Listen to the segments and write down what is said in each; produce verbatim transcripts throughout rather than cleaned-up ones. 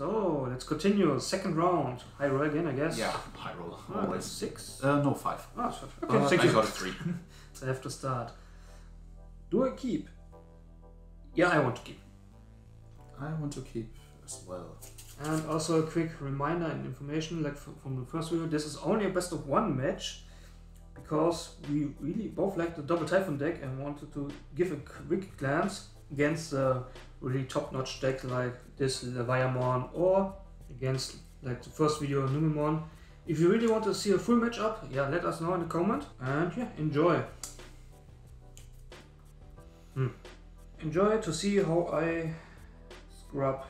So let's continue. Second round. High roll again, I guess. Yeah, high roll. Oh, always six. Uh, no, five. Oh, so, okay, uh, six. I got a three. So I have to start. Do I keep? Yeah, I want to keep. I want to keep as well. And also a quick reminder and information, like from the first video, this is only a best of one match, because we really both like the double Typhoon deck and wanted to give a quick glance against a really top-notch deck like this Leviamon, or against, like the first video, Numemon. If you really want to see a full matchup, yeah, let us know in the comment, and yeah, enjoy. Hmm. Enjoy to see how I scrub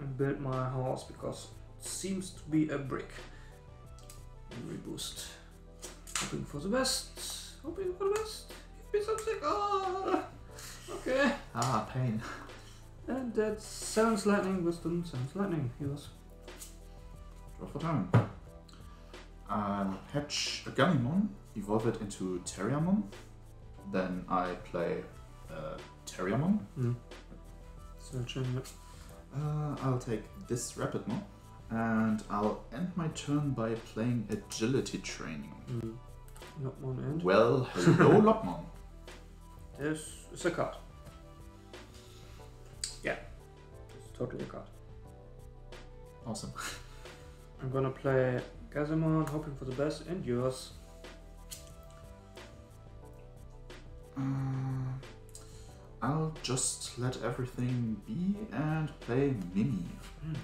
and build my house, because it seems to be a brick. Reboost. Hoping for the best. Hoping for the best. Give me something. Oh, okay. Ah, pain. And that's Seven's Lightning, Wisdom, Seven's Lightning. He was. Draw for time. Um, hatch a Gummymon, evolve it into Terriermon. Then I play uh, Terriermon. Mm. Searcher. Uh, I'll take this Rapidmon, and I'll end my turn by playing Agility Training. Mm. Lopmon end. Well, hello Lopmon. This is a card. Yeah, it's totally a card. Awesome. I'm gonna play Gazimon, hoping for the best, and yours. Um, I'll just let everything be and play Mimi. Mm,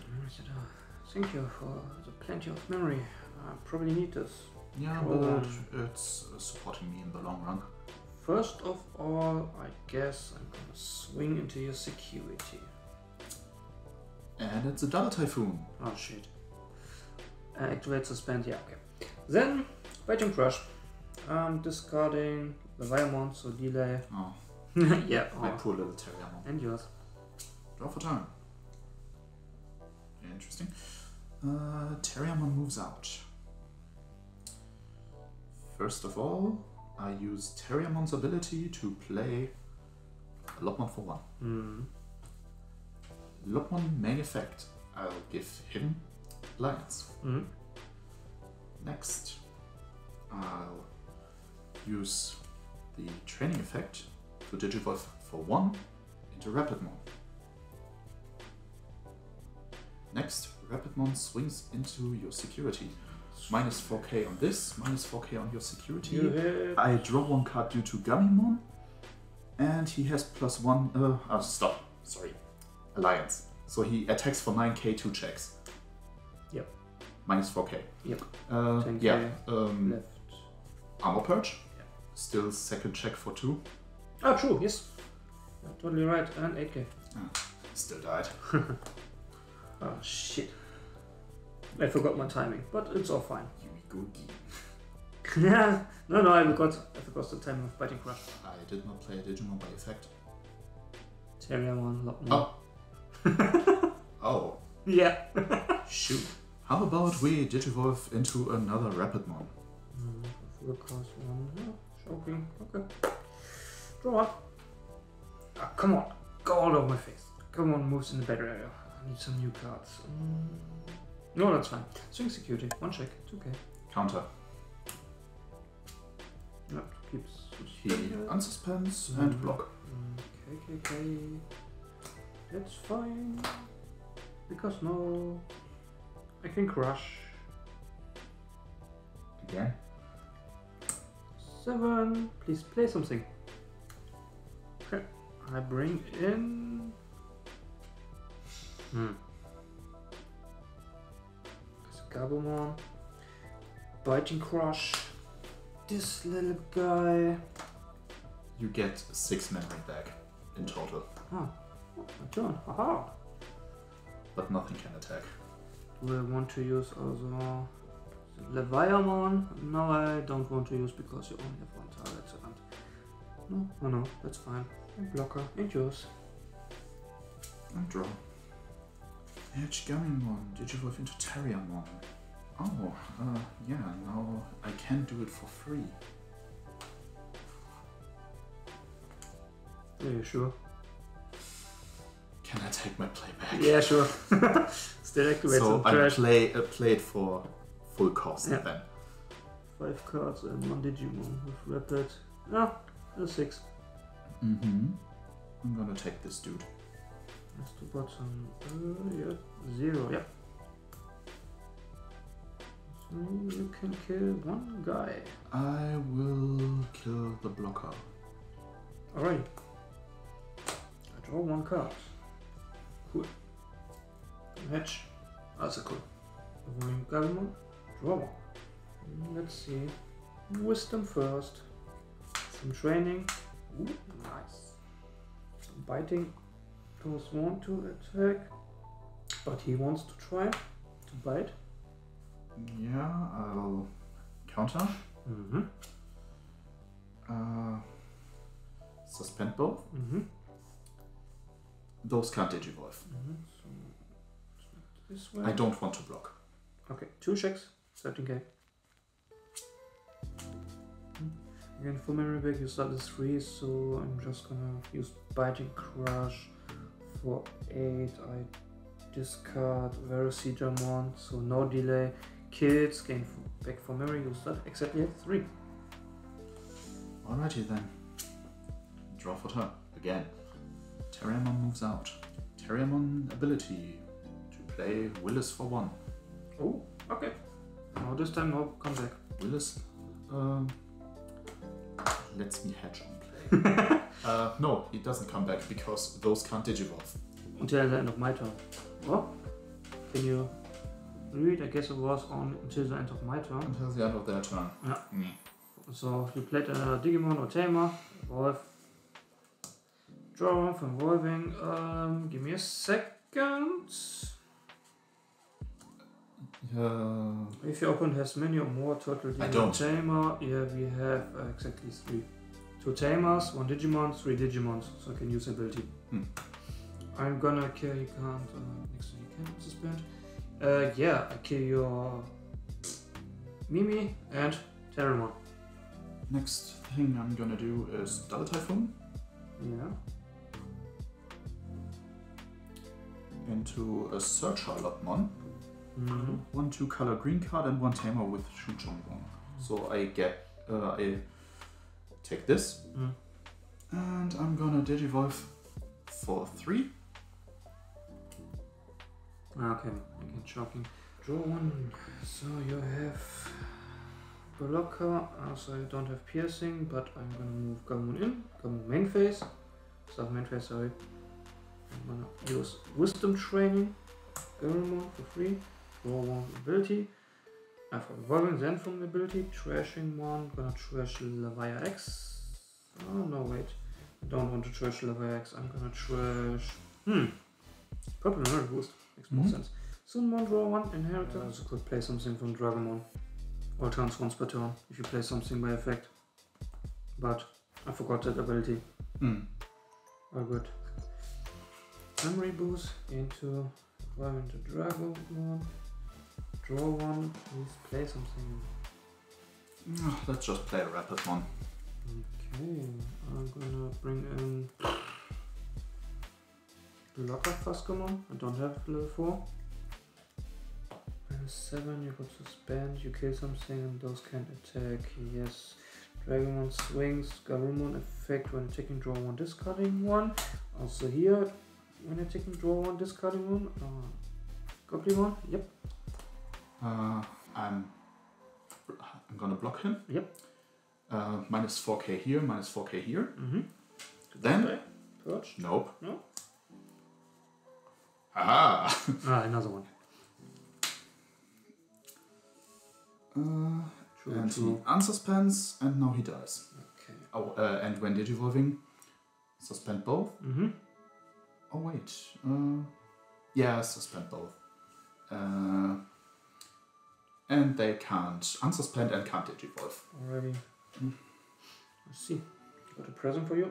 thank you for the plenty of memory. I probably need this. Yeah, but it's supporting me in the long run. First of all, I guess I'm gonna swing into your security. And it's a double Typhoon. Oh shit. Uh, activate Suspend, yeah, okay. Then, Raging Crush. I'm discarding the Vilemon, so delay. Oh. Yeah, my oh. poor little Terriermon. And yours. Draw for time. Interesting. Uh, Terriermon moves out. First of all, I use Terriermon's ability to play Lopmon for one. Mm. Lopmon main effect. I'll give him Alliance. Mm. Next, I'll use the training effect to digivolve for one into Rapidmon. Next, Rapidmon swings into your security. Minus four K on this, minus four K on your security. You I draw one card due to Gummymon, and he has plus one. Uh, oh, stop. Sorry. Alliance. So he attacks for nine K, two checks. Yep. Minus four K. Yep. Uh, ten K yeah. Um, left. Armor Purge. Yep. Still second check for two. Ah, true. Yes. You're totally right. And eight K. Ah, still died. Oh shit. I forgot my timing, but it's all fine. Yeah, no, no, I forgot, I forgot the time of Biting Crush. I did not play Digimon by effect. Terriermon, Lopmon. Oh. Oh. Yeah. Shoot. How about we digivolve into another Rapidmon? Mm, full cost one. Oh, shocking. Okay. Draw. Oh, come on. Go all over my face. Come on, moves in the better area. I need some new cards. Mm. No, that's fine. Swing security. One check. It's okay. Counter. Yep, keeps. He unsuspends mm-hmm. and block. Okay, okay, okay. That's fine. Because no. I can crush. Again? Seven. Please play something. Okay. I bring in. Hmm. Gabumon, Biting Crush, this little guy. You get six memory back in total. Oh, my turn. Aha! But nothing can attack. Do I want to use also Leviamon? No, I don't want to use because you only have one target. No, no, no, that's fine. And blocker, and yours. And draw. Hatch Gummymon, digivolve into Terriermon. Oh, uh, yeah, now I can do it for free. Are you sure? Can I take my play back? Yeah, sure. It's directly where so it's on track. I play, uh, play it for full cost yeah. then. Five cards and one Digimon with Rapid. Ah, oh, a six. Mm-hmm. I'm gonna take this dude. That's the bottom. Uh, yeah, zero. Yeah. So you can kill one guy. I will kill the blocker. Alright. I draw one card. Cool. Match. Also cool. Gargomon. Draw one. Let's see. Wisdom first. Some training. Ooh, nice. Some biting. Does want to attack, but he wants to try to bite. Yeah, I'll counter. Mm-hmm. Uh, suspend both. Mm-hmm. Those can't digivolve. Mm-hmm. So this way. I don't want to block. Okay, two checks. seventeen K. Again, for memory back, you start with three, so I'm just gonna use biting crush. For eight, I discard Gargomon, so no delay. Kids gain back for memory, you start exactly at three. Alrighty then. Draw for turn again. Terriermon moves out. Terriermon ability to play Willis for one. Oh, okay. Now this time, no comeback. Willis uh, lets me hedge on. uh, no, it doesn't come back because those can't digivolve. Until the end of my turn. Well, can you read? I guess it was on until the end of my turn. Until the end of their turn. Yeah. Mm. So if you played another Digimon or Tamer, Evolve. Draw one from evolving. Um, give me a second. Uh, if your opponent has many or more turtle Digimon I don't. Tamer, yeah, we have uh, exactly three. Two Tamers, one Digimon, three Digimons, so I can use ability. Hmm. I'm gonna kill, you can't, uh, next to you can't suspend. Uh, yeah, I kill your Mimi and Terriermon. Next thing I'm gonna do is double Typhoon. Yeah. Into a Searcher Lotmon. Mm-hmm. One two color green card and one Tamer with Shu Chong. So I get uh, a take this, mm. and I'm gonna digivolve for three. Okay, again shocking. Draw one, so you have blocker, also you don't have piercing, but I'm gonna move Gabumon in, Gabumon main phase, sub main phase, sorry. I'm gonna use wisdom training, Gabumon for free, draw one ability. I'm evolving then from the ability, trashing one, gonna trash Leviamon X. Oh no, wait. I don't want to trash Leviamon X, I'm gonna trash. Hmm. Purple memory boost. Makes more mm -hmm. sense. Soonmon draw one, inheritor. I also could play something from Dragonmon. All turns once per turn, if you play something by effect. But I forgot that ability. Mm. All good. Memory boost into evolving to Dragonmon. Draw one, please play something. Oh, let's just play a Rapidmon. Okay, I'm gonna bring in blocker Fuscomon. I don't have level four. Minus seven, you could suspend, you kill something and those can't attack. Yes. Dragonmon swings, Gargomon effect when attacking, draw one, discarding one. Also here, when attacking, draw one, discarding one. Uh, Goblimon, yep. Uh, I'm I'm gonna block him. Yep. Uh, minus four K here, minus four K here. Mm-hmm. Then purge. Nope. No. Ah. ah, another one. Uh, True and two. He unsuspends, and now he dies. Okay. Oh, uh, and when digivolving, suspend both. Mm-hmm. Oh wait. Uh, yeah, suspend both. Uh. And they can't unsuspend and can't digivolve. Alrighty. Mm. Let's see. Got a present for you.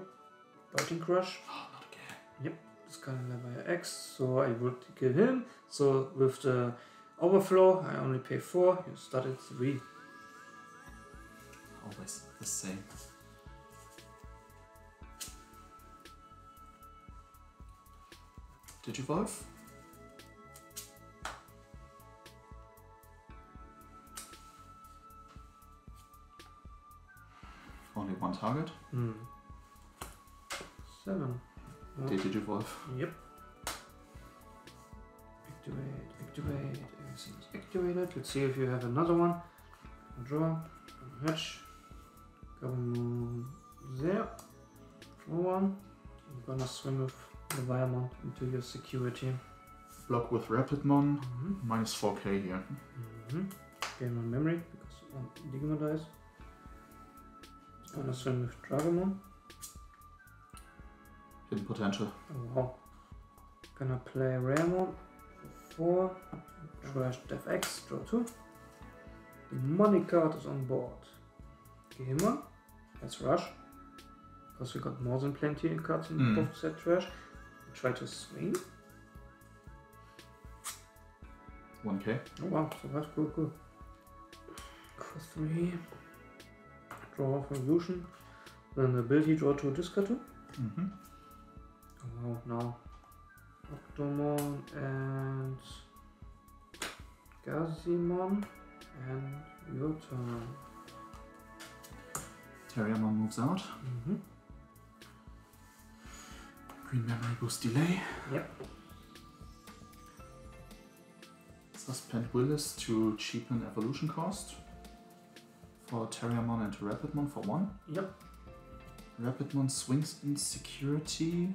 Biting Crush. Oh, not again. Yep. This kind of level X. So I would kill him. So with the overflow, I only pay four. You start at three. Always the same. Did you vote? Only one target? Mm. Seven. Oh. Did you vote? Yep. Activate, activate, everything's activated. Let's see if you have another one. Draw, hatch, come there. One. I'm gonna swim with Leviamon into your security. Block with Rapidmon, mm-hmm. minus four K here. Mm-hmm. Game on memory, because one Digimon dies. I'm gonna swim with Dragonmon. Hidden potential. Oh, wow. Gonna play Raremon for four. Trash Def X, draw two. The money card is on board. Gehimmer, let's rush. Because we got more than plenty of cards in mm. both set trash. We try to swing. one K. Oh wow, so that's cool, cool. Cross three. Draw off evolution. Then the ability draw to discard two. Mm-hmm. Oh now. Octomon and Gazimon and Yotan. Terriermon moves out. Mm-hmm. Green memory boost delay. Yep. Suspend Willis to cheapen evolution cost. For Terriermon and Rapidmon for one. Yep. Rapidmon swings in security.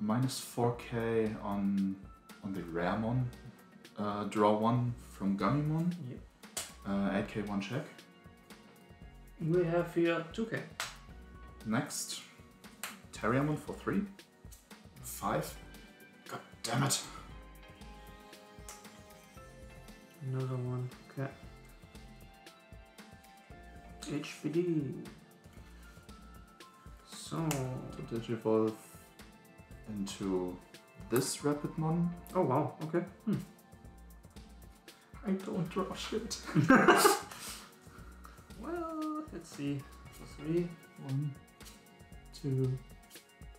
Minus four K on on the Raremon. Uh, draw one from Gummymon. Yep. Uh, eight K one check. We have here two K. Next. Terriermon for three. Five. God damn it. Another one. Okay. H V D. So to digivolve into this Rapidmon. Oh wow, okay. Hmm. I don't draw shit. Well, let's see. Three. One, two,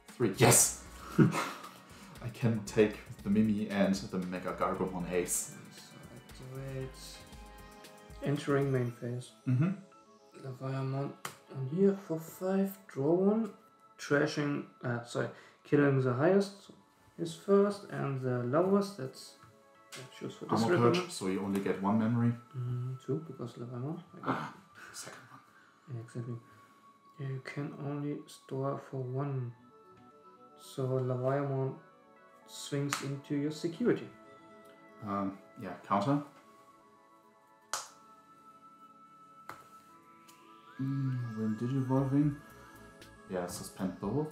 three. Yes! I can take the Mimi and the Mega Gargomon Ace. So activate. Entering main phase. Mm-hmm. Leviamon on here for five, draw one, trashing, uh, sorry, killing the highest is first and the lowest, that's, I choose for this Armor Purge, so you only get one memory. Mm, two, because Leviamon. Ah, second one. Yeah, exactly. You can only store for one, so Leviamon swings into your security. Um, yeah, counter. Mm, when digivolving, yeah, suspend both.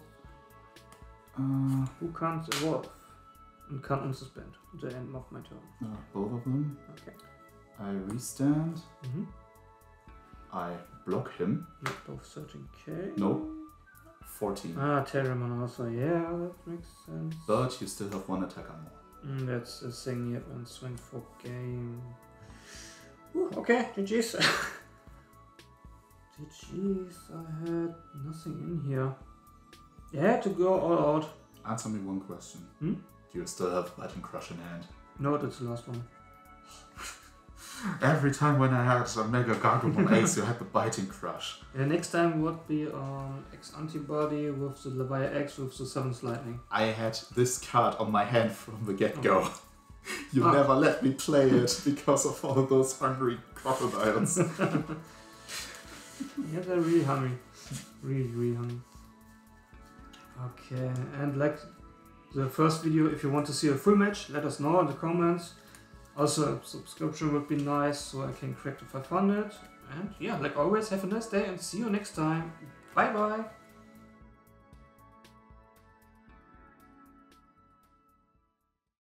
Uh, Who can't evolve and can't unsuspend at the end of my turn? Uh, both of them. Okay. I restand. Mm-hmm. I block him. Not both thirteen K. No. fourteen. Ah, Terriermon also. Yeah, that makes sense. But you still have one attacker more. Mm, that's the thing. Yep, and swing for game. Ooh, okay, G G's. Jeez, I had nothing in here. You had to go all out. Answer me one question. Hmm? Do you still have Lightning Crush in hand? No, that's the last one. Every time when I had a Mega Gargomon Ace, you had the Biting Crush. The next time would be um, X-Antibody with the Leviamon X with the seventh Lightning. I had this card on my hand from the get-go. Okay. You ah. never let me play it because of all of those hungry crocodiles. Yeah, they're really hungry. Really, really hungry. Okay, and like the first video, if you want to see a full match, let us know in the comments. Also, a subscription would be nice, so I can crack to five hundred. And yeah, like always, have a nice day and see you next time. Bye-bye.